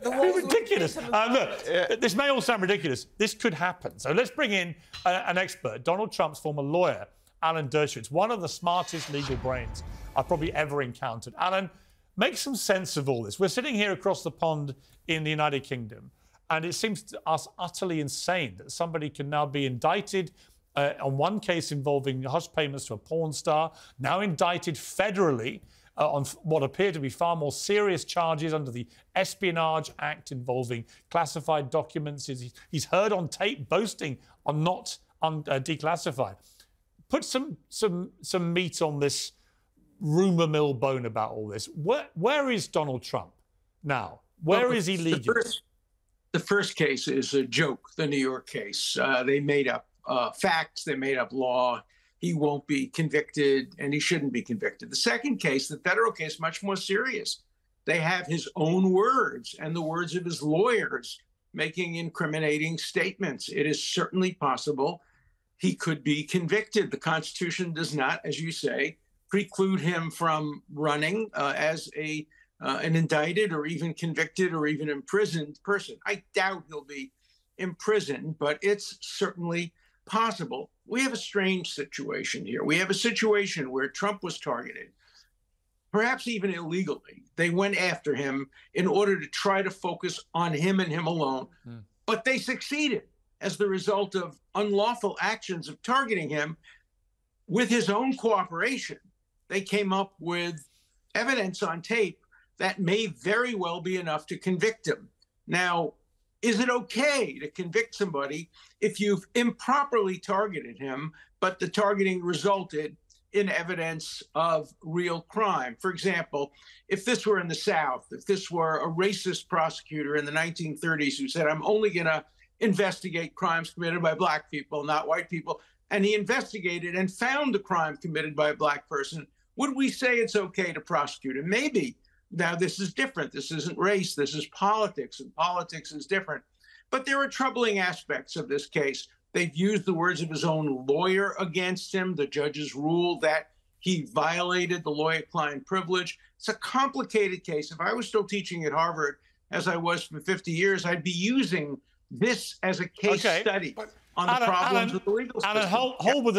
It's ridiculous. Look, this may all sound ridiculous. This could happen. So let's bring in an expert, Donald Trump's former lawyer, Alan Dershowitz, one of the smartest legal brains I've probably ever encountered. Alan, make some sense of all this. We're sitting here across the pond in the United Kingdom, and it seems to us utterly insane that somebody can now be indicted on one case involving hush payments to a porn star, now indicted federally on what appear to be far more serious charges under the Espionage Act involving classified documents. He's heard on tape boasting on not declassified. Put some meat on this rumour mill bone about all this. Where is Donald Trump now? Where is he leading? The first case is a joke, the New York case. They made up facts, they made up law. He won't be convicted, and he shouldn't be convicted. The second case, the federal case, much more serious. They have his own words and the words of his lawyers making incriminating statements. It is certainly possible he could be convicted. The Constitution does not, as you say, preclude him from running as an indicted or even convicted or even imprisoned person. I doubt he'll be imprisoned, but it's certainly possible. We have a strange situation here. We have a situation where Trump was targeted, perhaps even illegally. They went after him in order to try to focus on him and him alone, but they succeeded as the result of unlawful actions of targeting him. With his own cooperation, they came up with evidence on tape that may very well be enough to convict him. Now, is it okay to convict somebody if you've improperly targeted him, but the targeting resulted in evidence of real crime? For example, if this were in the South, if this were a racist prosecutor in the 1930s who said, I'm only going to investigate crimes committed by black people, not white people, and he investigated and found a crime committed by a black person, would we say it's okay to prosecute him? Maybe. Now, this is different. This isn't race. This is politics, and politics is different. But there are troubling aspects of this case. They've used the words of his own lawyer against him. The judges ruled that he violated the lawyer-client privilege. It's a complicated case. If I was still teaching at Harvard, as I was for 50 years, I'd be using this as a case study on the problems of the legal system. Alan, hold with